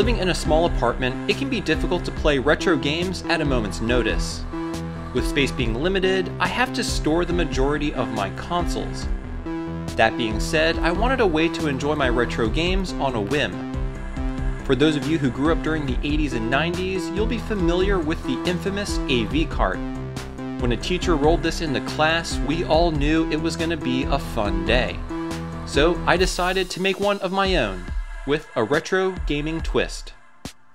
living in a small apartment, it can be difficult to play retro games at a moment's notice. With space being limited, I have to store the majority of my consoles. That being said, I wanted a way to enjoy my retro games on a whim. For those of you who grew up during the 80s and 90s, you'll be familiar with the infamous AV cart. When a teacher rolled this into class, we all knew it was going to be a fun day. So I decided to make one of my own, with a retro gaming twist.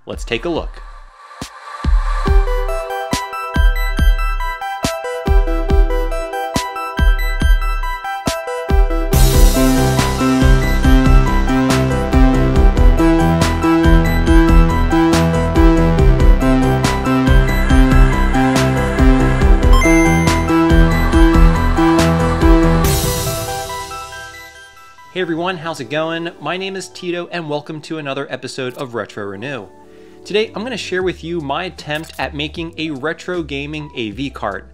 Let's take a look. Hey everyone, how's it going? My name is Tito and welcome to another episode of Retro Renew. Today I'm going to share with you my attempt at making a retro gaming AV cart.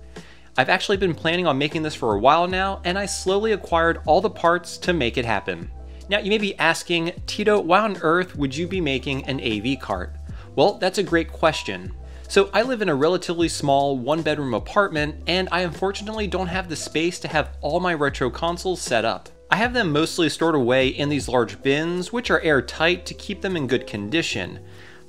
I've actually been planning on making this for a while now, and I slowly acquired all the parts to make it happen. Now you may be asking, Tito, why on earth would you be making an AV cart? Well, that's a great question. So I live in a relatively small one-bedroom apartment, and I unfortunately don't have the space to have all my retro consoles set up. I have them mostly stored away in these large bins, which are airtight to keep them in good condition.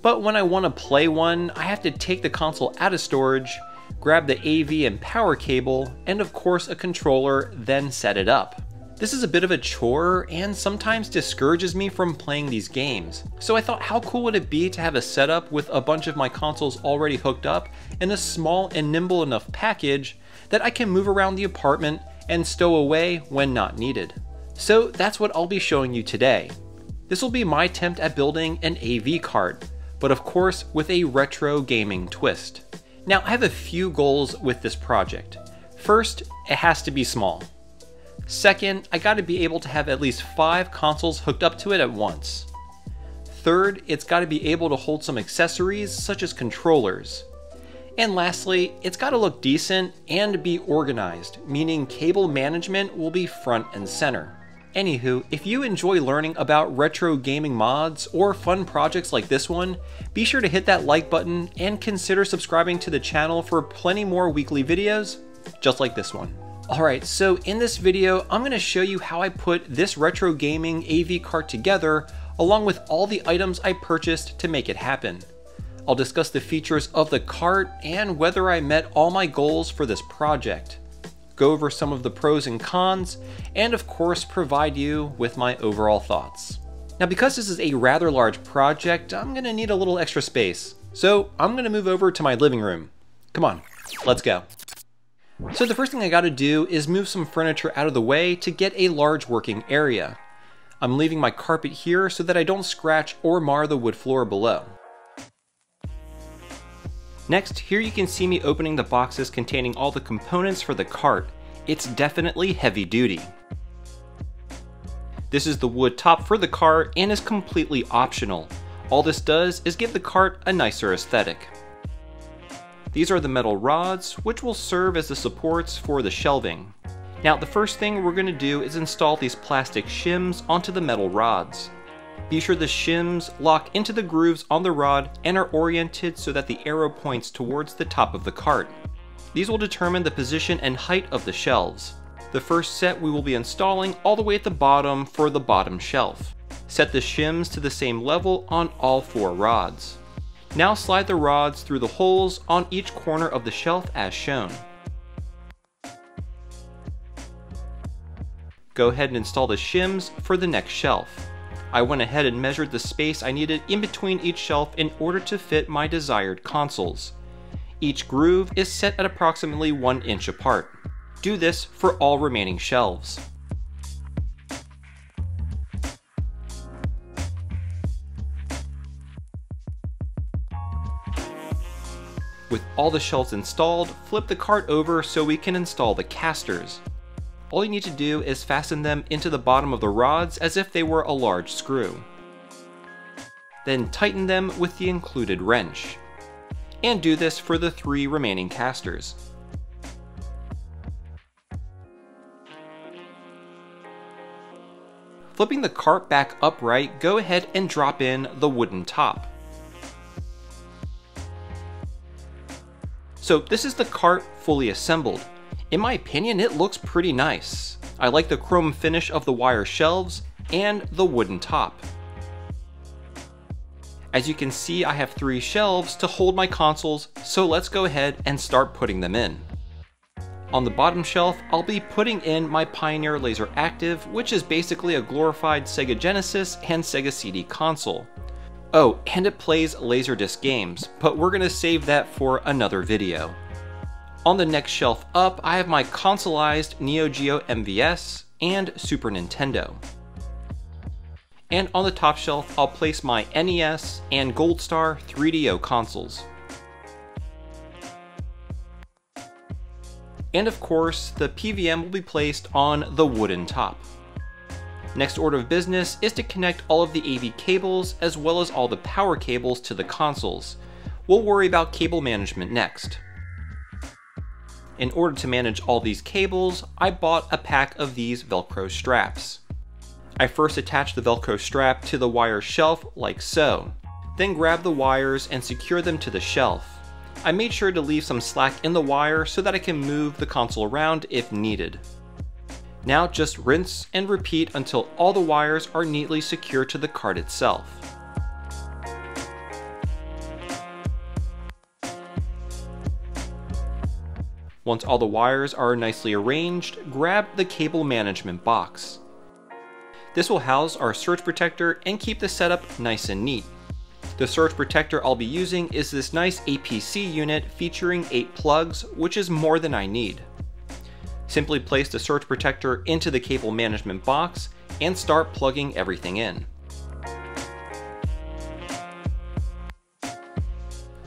But when I want to play one, I have to take the console out of storage, grab the AV and power cable, and of course a controller, then set it up. This is a bit of a chore and sometimes discourages me from playing these games. So I thought, how cool would it be to have a setup with a bunch of my consoles already hooked up in a small and nimble enough package that I can move around the apartment and stow away when not needed. So that's what I'll be showing you today. This will be my attempt at building an AV cart, but of course with a retro gaming twist. Now I have a few goals with this project. First, it has to be small. Second, I gotta be able to have at least 5 consoles hooked up to it at once. Third, it's gotta be able to hold some accessories such as controllers. And lastly, it's gotta look decent and be organized, meaning cable management will be front and center. Anywho, if you enjoy learning about retro gaming mods or fun projects like this one, be sure to hit that like button and consider subscribing to the channel for plenty more weekly videos just like this one. Alright, so in this video, I'm gonna show you how I put this retro gaming AV cart together along with all the items I purchased to make it happen. I'll discuss the features of the cart and whether I met all my goals for this project, go over some of the pros and cons, and of course provide you with my overall thoughts. Now because this is a rather large project, I'm gonna need a little extra space, so I'm gonna move over to my living room. Come on, let's go. So the first thing I gotta do is move some furniture out of the way to get a large working area. I'm leaving my carpet here so that I don't scratch or mar the wood floor below. Next, here you can see me opening the boxes containing all the components for the cart. It's definitely heavy duty. This is the wood top for the cart and is completely optional. All this does is give the cart a nicer aesthetic. These are the metal rods, which will serve as the supports for the shelving. Now, the first thing we're going to do is install these plastic shims onto the metal rods. Be sure the shims lock into the grooves on the rod and are oriented so that the arrow points towards the top of the cart. These will determine the position and height of the shelves. The first set we will be installing all the way at the bottom for the bottom shelf. Set the shims to the same level on all 4 rods. Now slide the rods through the holes on each corner of the shelf as shown. Go ahead and install the shims for the next shelf. I went ahead and measured the space I needed in between each shelf in order to fit my desired consoles. Each groove is set at approximately 1 inch apart. Do this for all remaining shelves. With all the shelves installed, flip the cart over so we can install the casters. All you need to do is fasten them into the bottom of the rods as if they were a large screw. Then tighten them with the included wrench. And do this for the 3 remaining casters. Flipping the cart back upright, go ahead and drop in the wooden top. So this is the cart fully assembled. In my opinion, it looks pretty nice. I like the chrome finish of the wire shelves and the wooden top. As you can see, I have 3 shelves to hold my consoles, so let's go ahead and start putting them in. On the bottom shelf, I'll be putting in my Pioneer LaserActive, which is basically a glorified Sega Genesis and Sega CD console. Oh, and it plays LaserDisc games, but we're gonna save that for another video. On the next shelf up, I have my consoleized Neo Geo MVS and Super Nintendo. And on the top shelf, I'll place my NES and Gold Star 3DO consoles. And of course, the PVM will be placed on the wooden top. Next order of business is to connect all of the AV cables as well as all the power cables to the consoles. We'll worry about cable management next. In order to manage all these cables, I bought a pack of these Velcro straps. I first attach the Velcro strap to the wire shelf like so, then grab the wires and secure them to the shelf. I made sure to leave some slack in the wire so that I can move the console around if needed. Now just rinse and repeat until all the wires are neatly secured to the cart itself. Once all the wires are nicely arranged, grab the cable management box. This will house our surge protector and keep the setup nice and neat. The surge protector I'll be using is this nice APC unit featuring 8 plugs, which is more than I need. Simply place the surge protector into the cable management box and start plugging everything in.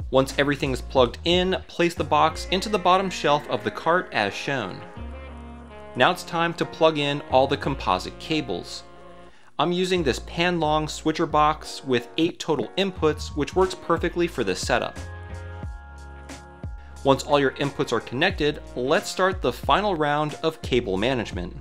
Once everything is plugged in, place the box into the bottom shelf of the cart as shown. Now it's time to plug in all the composite cables. I'm using this Panlong switcher box with 8 total inputs, which works perfectly for this setup. Once all your inputs are connected, let's start the final round of cable management.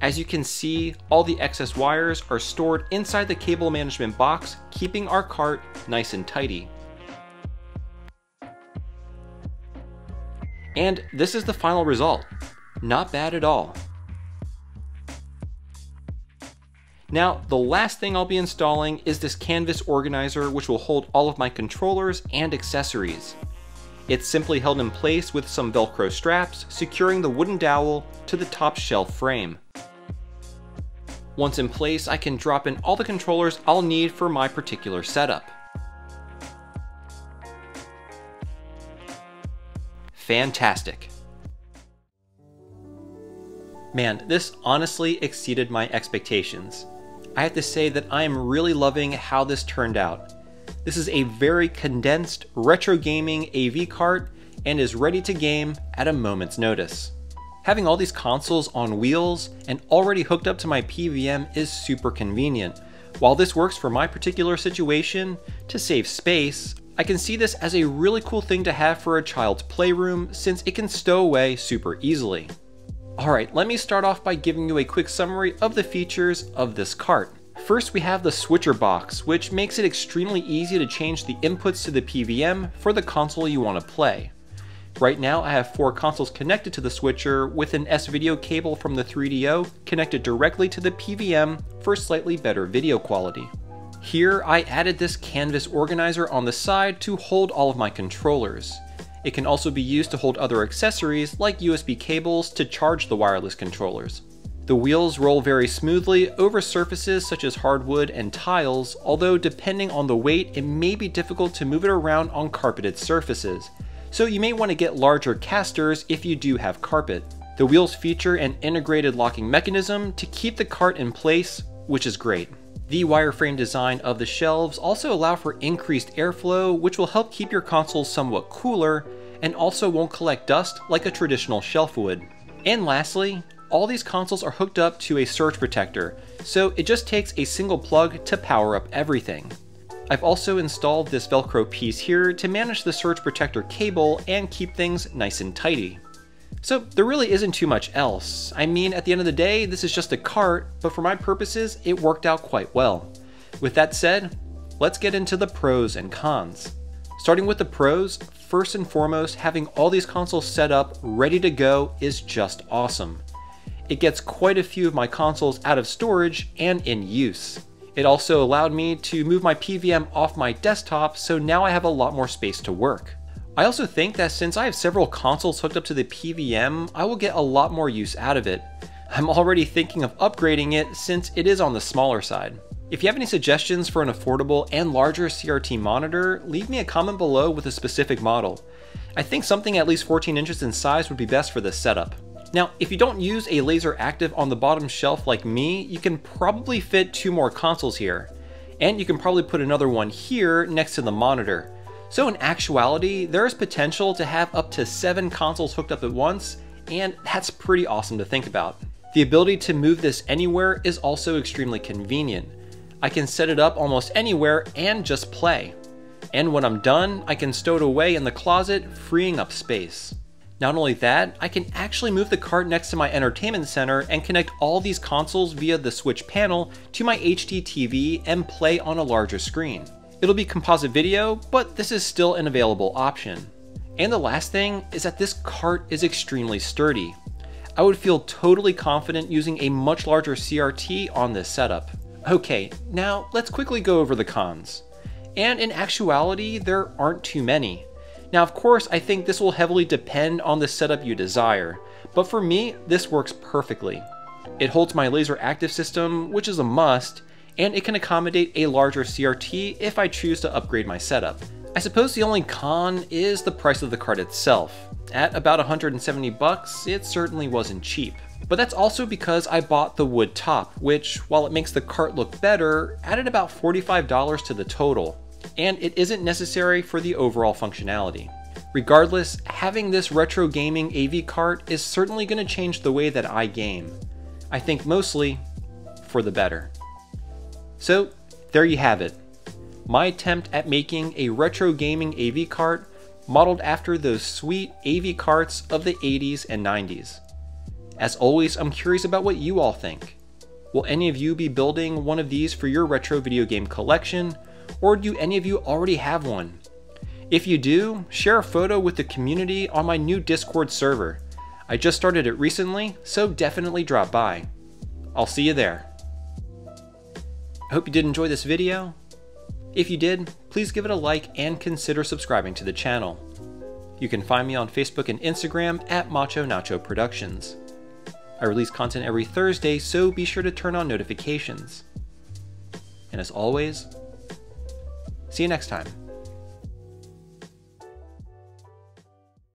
As you can see, all the excess wires are stored inside the cable management box, keeping our cart nice and tidy. And this is the final result. Not bad at all. Now, the last thing I'll be installing is this canvas organizer, which will hold all of my controllers and accessories. It's simply held in place with some Velcro straps, securing the wooden dowel to the top shelf frame. Once in place, I can drop in all the controllers I'll need for my particular setup. Fantastic. Man, this honestly exceeded my expectations. I have to say that I am really loving how this turned out. This is a very condensed retro gaming AV cart and is ready to game at a moment's notice. Having all these consoles on wheels and already hooked up to my PVM is super convenient. While this works for my particular situation, to save space, I can see this as a really cool thing to have for a child's playroom since it can stow away super easily. Alright, let me start off by giving you a quick summary of the features of this cart. First, we have the switcher box, which makes it extremely easy to change the inputs to the PVM for the console you want to play. Right now I have 4 consoles connected to the switcher with an S-video cable from the 3DO connected directly to the PVM for slightly better video quality. Here I added this canvas organizer on the side to hold all of my controllers. It can also be used to hold other accessories like USB cables to charge the wireless controllers. The wheels roll very smoothly over surfaces such as hardwood and tiles, although depending on the weight it may be difficult to move it around on carpeted surfaces. So you may want to get larger casters if you do have carpet. The wheels feature an integrated locking mechanism to keep the cart in place, which is great. The wireframe design of the shelves also allow for increased airflow, which will help keep your consoles somewhat cooler and also won't collect dust like a traditional shelf would. And lastly, all these consoles are hooked up to a surge protector, so it just takes a single plug to power up everything. I've also installed this Velcro piece here to manage the surge protector cable and keep things nice and tidy. So there really isn't too much else. I mean, at the end of the day, this is just a cart, but for my purposes, it worked out quite well. With that said, let's get into the pros and cons. Starting with the pros, first and foremost, having all these consoles set up, ready to go is just awesome. It gets quite a few of my consoles out of storage and in use. It also allowed me to move my PVM off my desktop, so now I have a lot more space to work. I also think that since I have several consoles hooked up to the PVM, I will get a lot more use out of it. I'm already thinking of upgrading it since it is on the smaller side. If you have any suggestions for an affordable and larger CRT monitor, leave me a comment below with a specific model. I think something at least 14 inches in size would be best for this setup. Now, if you don't use a LaserActive on the bottom shelf like me, you can probably fit two more consoles here. And you can probably put another one here next to the monitor. So in actuality, there is potential to have up to 7 consoles hooked up at once, and that's pretty awesome to think about. The ability to move this anywhere is also extremely convenient. I can set it up almost anywhere and just play. And when I'm done, I can stow it away in the closet, freeing up space. Not only that, I can actually move the cart next to my entertainment center and connect all these consoles via the Switch panel to my HD TV and play on a larger screen. It'll be composite video, but this is still an available option. And the last thing is that this cart is extremely sturdy. I would feel totally confident using a much larger CRT on this setup. Okay, now let's quickly go over the cons. And in actuality, there aren't too many. Now, of course, I think this will heavily depend on the setup you desire, but for me, this works perfectly. It holds my LaserActive system, which is a must, and it can accommodate a larger CRT if I choose to upgrade my setup. I suppose the only con is the price of the cart itself. At about 170 bucks, it certainly wasn't cheap. But that's also because I bought the wood top, which, while it makes the cart look better, added about $45 to the total. And it isn't necessary for the overall functionality. Regardless, having this retro gaming AV cart is certainly going to change the way that I game. I think mostly for the better. So there you have it. My attempt at making a retro gaming AV cart modeled after those sweet AV carts of the 80s and 90s. As always, I'm curious about what you all think. Will any of you be building one of these for your retro video game collection? Or do any of you already have one? If you do, share a photo with the community on my new Discord server. I just started it recently, so definitely drop by. I'll see you there. I hope you did enjoy this video. If you did, please give it a like and consider subscribing to the channel. You can find me on Facebook and Instagram at Macho Nacho Productions. I release content every Thursday, so be sure to turn on notifications. And as always, see you next time.